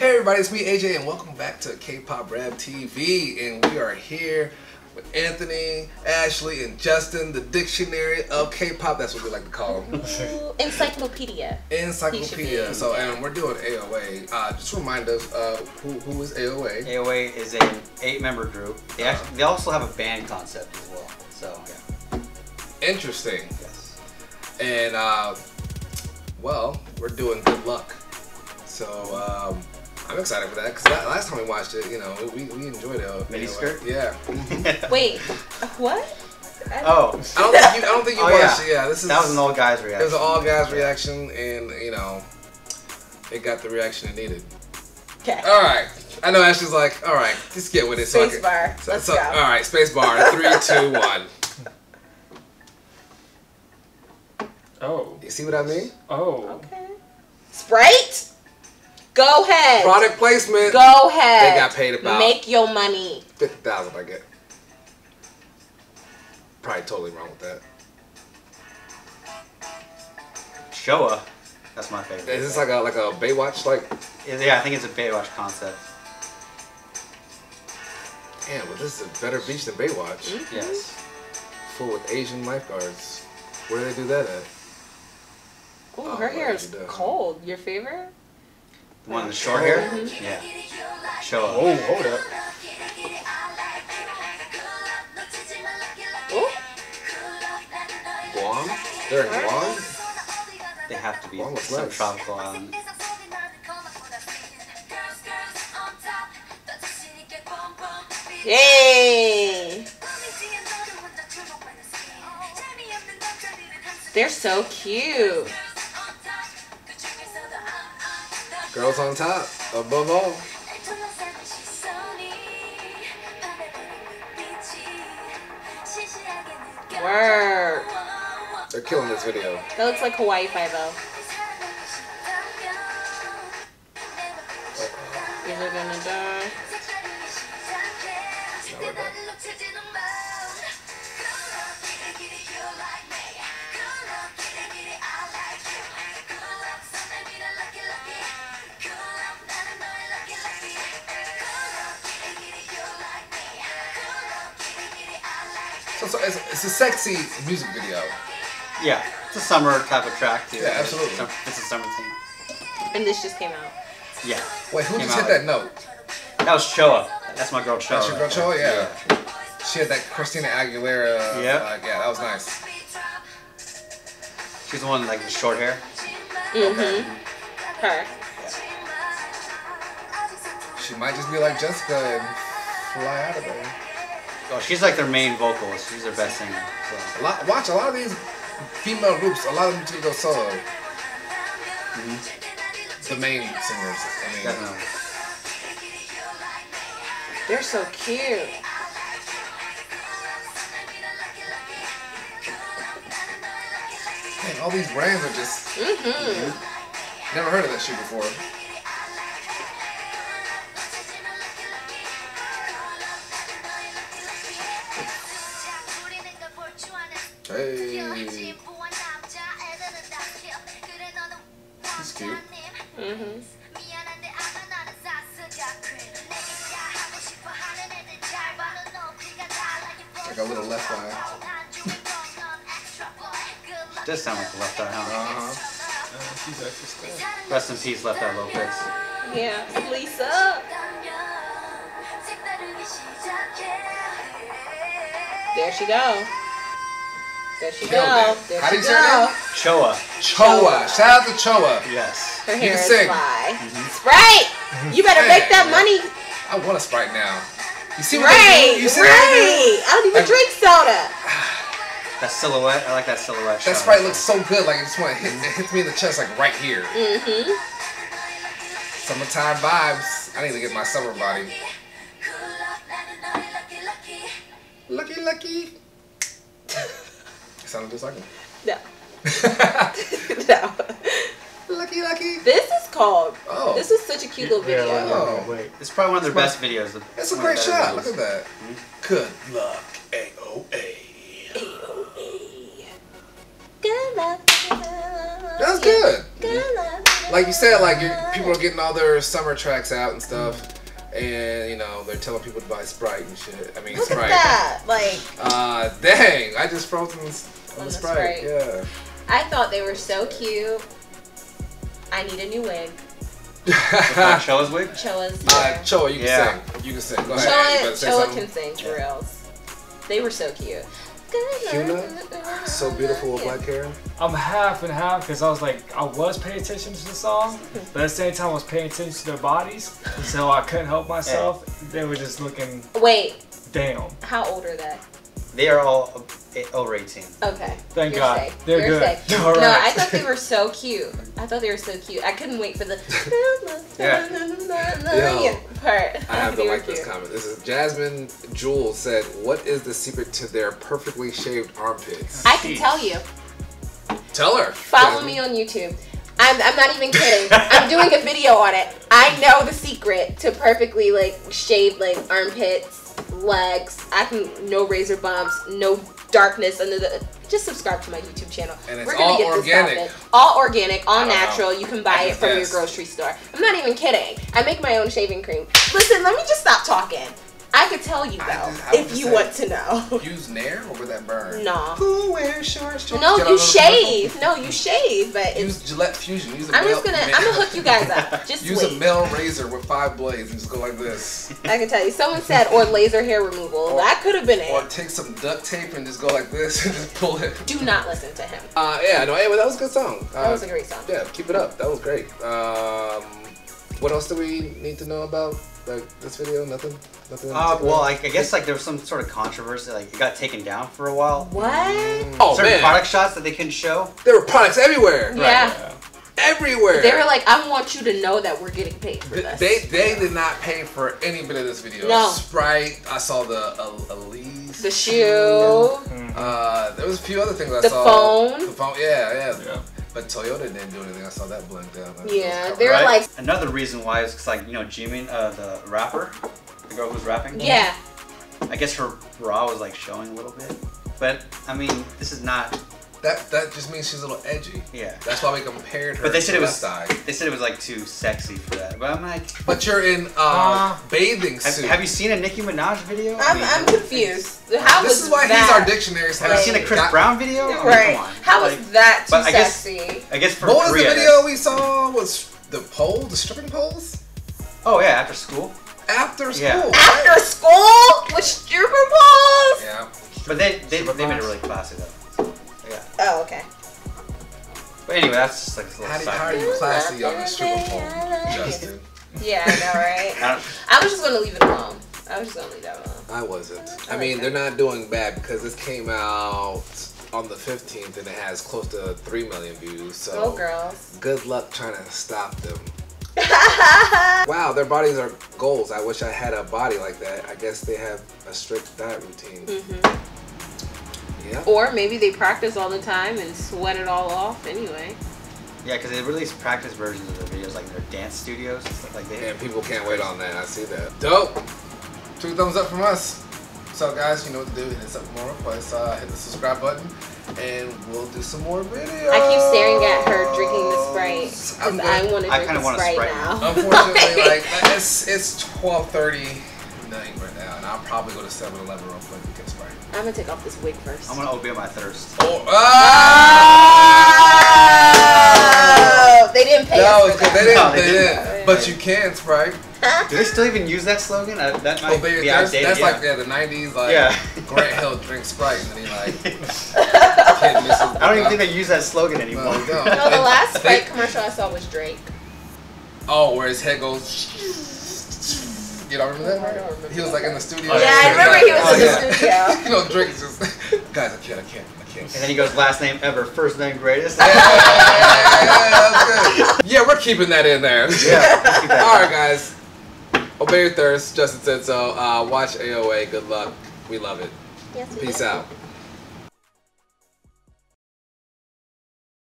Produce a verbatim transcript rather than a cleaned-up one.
Hey everybody, it's me A J and welcome back to K-Pop Rab T V, and we are here with Anthony, Ashley, and Justin, the dictionary of K-Pop. That's what we like to call them. Encyclopedia. Encyclopedia. So um, we're doing A O A. Uh, just remind us, uh, who, who is A O A? A O A is an eight-member group. They, uh, actually, they also have a band concept as well. So yeah. Interesting. Yes. And uh, well, we're doing Good Luck. So um, I'm excited for that because last time we watched it, you know, we, we enjoyed it. Mini skirt? Yeah. Wait, what? I oh, I don't think you, I don't think you oh, watched yeah. it. Yeah, this is that was an all guys reaction. It was an all guys reaction, and you know, it got the reaction it needed. Okay. All right. I know Ashley's like, all right, just get with it. Space so can, bar. So, Let's so, go. All right, space bar. Three, two, one. Oh. You see what I mean? Oh. Okay. Sprite. Go ahead. Product placement. Go ahead. They got paid about. Make your money. fifty thousand I get. Probably totally wrong with that. Choa. That's my favorite. Is this like a like a Baywatch like? Yeah, I think it's a Baywatch concept. Damn, but this is a better beach than Baywatch. Mm-hmm. Yes. Full with Asian lifeguards. Where do they do that at? Ooh, oh, her hair is cold. Your favorite? The one in the short hair? Mm-hmm. Yeah. Show up. Oh, hold up. Ooh. Guam? They're in Guam? They have to be some tropical island. Yay! They're so cute. Girls on top, above all. Work. They're killing this video. That looks like Hawaii Five-O. You're gonna die. So, so it's, it's a sexy music video. Yeah, it's a summer type of track too. Yeah, absolutely. It's, it's a summer thing. And this just came out. Yeah. Wait, who just hit that note? That was Choa. That's my girl Choa. That's your girl Choa, yeah. yeah. She had that Christina Aguilera. Yeah. Uh, yeah, that was nice. She's the one like the short hair. Mm-hmm. Okay. Her. Yeah. She might just be like Jessica and fly out of there. Oh, she's like their main vocalist. She's their best singer. So. A lot, watch a lot of these female groups. A lot of them just go solo. Mm-hmm. The main singers. I mean, definitely. They're so cute. Man, all these brands are just. Mm-hmm. Mm-hmm. Never heard of that shit before. Hey. He's cute. Mm-hmm. Like a little Left Eye. She does sound like a Left Eye, huh? Uh-huh. Uh, she's actually still. Rest in peace, Left Eye Lopez. Yeah, Lisa. There she go. There she go. There How she do you say that? Choa. Choa. Shout out to Choa. Yes. Her hair you can is sing. Fly. Mm-hmm. Sprite! You better make that yeah. money. I want a Sprite now. You see what I do? You see what I I don't even like, drink soda. That silhouette. I like that silhouette. That Sprite looks so good. Like, I just want to hit, it hits me in the chest, like, right here. Mm-hmm. Summertime vibes. I need to get my summer body. Lucky, lucky. Sounded just like him. No. No. Lucky, lucky. This is called. Oh. This is such a cute little video. Yeah, oh, wait. It's probably one of their it's best my, videos. It's a great shot. Videos. Look at that. Mm-hmm. Good luck, A O A. A O A. Good luck. That's good. Good luck. like you said, like you're, people are getting all their summer tracks out and stuff, and you know they're telling people to buy Sprite and shit. I mean, Look Sprite. Look at that, like. Uh, dang! I just froze on, on, on the Sprite. Sprite. Yeah. I thought they were so cute. I need a new wig. Choa's wig? Choa's. Uh, Choa, you can yeah. sing. You can sing. Go ahead. Choa, Choa can sing for yeah. reals. They were so cute. Hyuna, so beautiful with black hair. I'm half and half because I was like, I was paying attention to the song, but at the same time I was paying attention to their bodies, so I couldn't help myself. They were just looking. Wait. Damn. How old are they? They are all over eighteen. Okay. Thank You're God. Safe. They're You're good. Safe. All right. No, I thought they were so cute. I thought they were so cute. I couldn't wait for the yeah. Yo, part. I have to like cute. This comment. This is Jasmine Jewel said, "What is the secret to their perfectly shaved armpits?" I can Jeez. tell you. Tell her. Follow Jasmine. me on YouTube. I'm, I'm not even kidding. I'm doing a video on it. I know the secret to perfectly like shaved like armpits, legs. I can no razor bumps, no darkness under the. Just subscribe to my YouTube channel. And it's We're gonna all get organic. This stuff in. All organic, all natural. Know. You can buy it from guess. your grocery store. I'm not even kidding. I make my own shaving cream. Listen, let me just stop talking. I could tell you though, I, I if you want to know. Use Nair or would that burn? No. Who wears shorts? No, you shave. No, you shave. But it's, use Gillette Fusion. Use a I'm male, just gonna. Male. I'm gonna hook you guys up. Just use wait. a male razor with five blades and just go like this. I can tell you. Someone said, or laser hair removal. Or, that could have been it. Or take some duct tape and just go like this and just pull it. Do not listen to him. Uh, yeah. No. Anyway, that was a good song. Uh, that was a great song. Yeah. Keep it up. That was great. Um, what else do we need to know about? Like this video, nothing. nothing uh, well, I, I guess like there was some sort of controversy. Like it got taken down for a while. What? Mm. Oh Certain man. product shots that they couldn't show. There were products everywhere. Yeah. Right. yeah. Everywhere. They were like, I want you to know that we're getting paid for this. They they did not pay for any bit of this video. No. Sprite. I saw the Elise. The shoe. Mm-hmm. Uh, there was a few other things I the saw. The phone. The phone. Yeah, yeah. yeah. But Toyota didn't do anything. I saw that blink down. That yeah, they're right? like another reason why is because like you know Jimin, uh, the rapper, the girl who's rapping. Yeah. I guess her bra was like showing a little bit, but I mean this is not. That that just means she's a little edgy. Yeah. That's why we compared her. But they said to it was. Left Eye. They said it was like too sexy for that. But I'm like. But you're in uh, uh, bathing suit. Have, have you seen a Nicki Minaj video? I'm, I mean, I'm confused. How this was is why that? He's our dictionary. Have right. you seen a Chris Got Brown video? Right. I mean, come on. How like, was that too but I guess, sexy? I guess for What Korea, was the video we saw? Was the pole, the stripping poles? Oh yeah, after school. After school. Yeah. After school with stripper poles. Yeah. But they they they made it really classy though. Yeah. Oh, okay. But anyway, that's just like a little side. How are you classy on the stripper pole, Justin? Yeah, I know, right? I, I was just going to leave it alone. I was just going to leave that alone. I wasn't. I, I mean, like they're not doing bad because this came out on the fifteenth and it has close to three million views. So go girls. Good luck trying to stop them. Wow, their bodies are goals. I wish I had a body like that. I guess they have a strict diet routine. Mm-hmm. Yeah. Or maybe they practice all the time and sweat it all off anyway. Yeah, because they release practice versions of their videos, like their dance studios and stuff like that. And people can't wait on that. I see that. Dope. Two thumbs up from us. So guys, you know what to do. Hit us up for more requests. Uh, hit the subscribe button, and we'll do some more videos. I keep staring at her drinking the Sprite because I want to drink the Sprite, Sprite now. now. Unfortunately, like it's it's twelve thirty. Right now, and I'll probably go to seven eleven real quick and get Sprite. I'm gonna take off this wig first. I'm gonna obey my thirst. Oh! oh! oh! They didn't pay no, us for that. They didn't, no, they, they didn't. didn't. But you can, Sprite. Do they still even use that slogan? Uh, that might obey be your outdated. That's yeah. like yeah, the nineties, like yeah. Grant Hill drinks Sprite, and then he like. Can't miss I don't even think they use that slogan anymore. No, no. no the last Sprite commercial I saw was Drake. Oh, where his head goes. You don't remember that? I don't remember. He was like in the studio. Yeah, I remember he was in the studio. You know, Drake's just like, guys, I can't, I can't, I can't. And then he goes, last name ever, first name greatest. Yeah, yeah, yeah, yeah, yeah, that's good. Yeah, we're keeping that in there. Yeah. All right, guys. Obey your thirst. Justin said so. Uh, watch A O A. Good luck. We love it. Yes, we Peace do. out.